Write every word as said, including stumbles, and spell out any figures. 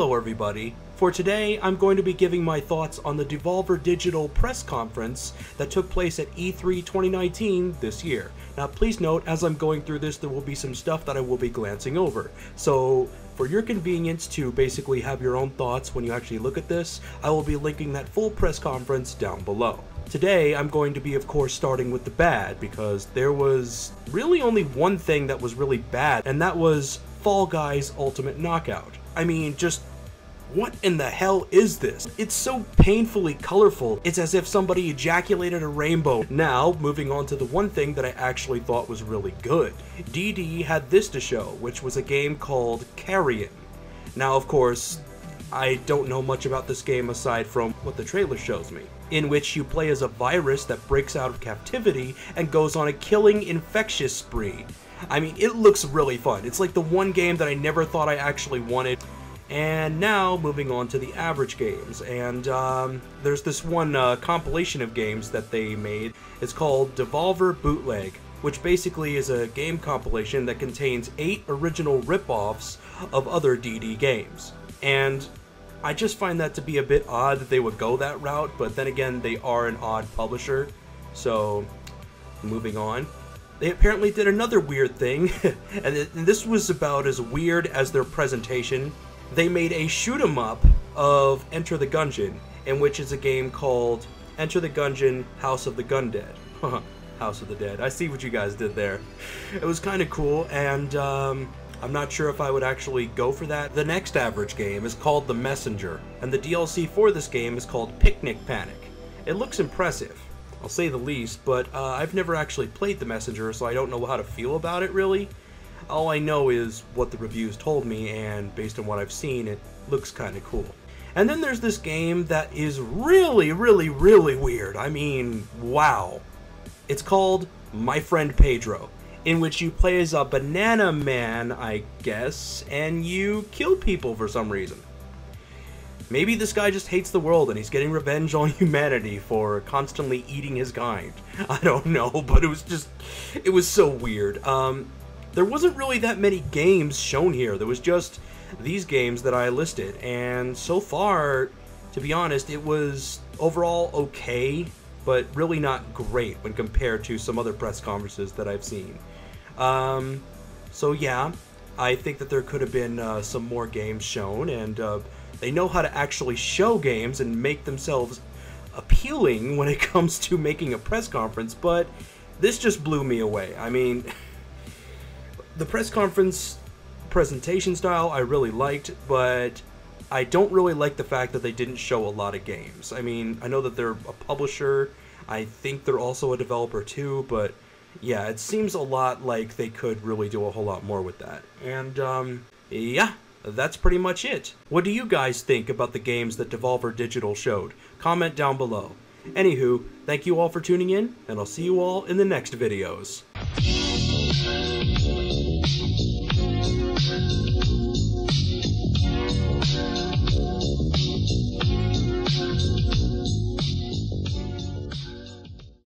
Hello everybody, for today I'm going to be giving my thoughts on the Devolver Digital press conference that took place at E three twenty nineteen this year. Now please note, as I'm going through this, there will be some stuff that I will be glancing over. So for your convenience to basically have your own thoughts when you actually look at this, I will be linking that full press conference down below. Today, I'm going to be, of course, starting with the bad, because there was really only one thing that was really bad, and that was Fall Guys Ultimate Knockout. I mean, just what in the hell is this? It's so painfully colorful, it's as if somebody ejaculated a rainbow. Now, moving on to the one thing that I actually thought was really good. D D had this to show, which was a game called Carrion. Now, of course, I don't know much about this game aside from what the trailer shows me, in which you play as a virus that breaks out of captivity and goes on a killing infectious spree. I mean, it looks really fun. It's like the one game that I never thought I actually wanted. And now, moving on to the average games, and um, there's this one uh, compilation of games that they made. It's called Devolver Bootleg, which basically is a game compilation that contains eight original ripoffs of other D D games. And I just find that to be a bit odd that they would go that route, but then again, they are an odd publisher. So, moving on. They apparently did another weird thing, and, it, and this was about as weird as their presentation. They made a shoot-em-up of Enter the Gungeon, in which is a game called Enter the Gungeon House of the Gun Dead. House of the Dead. I see what you guys did there. It was kind of cool, and um... I'm not sure if I would actually go for that. The next average game is called The Messenger, and the D L C for this game is called Picnic Panic. It looks impressive, I'll say the least, but uh, I've never actually played The Messenger, so I don't know how to feel about it, really. All I know is what the reviews told me, and based on what I've seen, it looks kind of cool. And then there's this game that is really, really, really weird. I mean, wow. It's called My Friend Pedro, in which you play as a banana man, I guess, and you kill people for some reason. Maybe this guy just hates the world and he's getting revenge on humanity for constantly eating his kind. I don't know, but it was just, it was so weird. Um, there wasn't really that many games shown here. There was just these games that I listed, and so far, to be honest, it was overall okay, but really not great when compared to some other press conferences that I've seen. Um, so yeah, I think that there could have been uh, some more games shown, and uh, they know how to actually show games and make themselves appealing when it comes to making a press conference, but this just blew me away. I mean, the press conference presentation style I really liked, but I don't really like the fact that they didn't show a lot of games. I mean, I know that they're a publisher, I think they're also a developer too, but yeah, it seems a lot like they could really do a whole lot more with that. And um, yeah, that's pretty much it. What do you guys think about the games that Devolver Digital showed? Comment down below. Anywho, thank you all for tuning in, and I'll see you all in the next videos.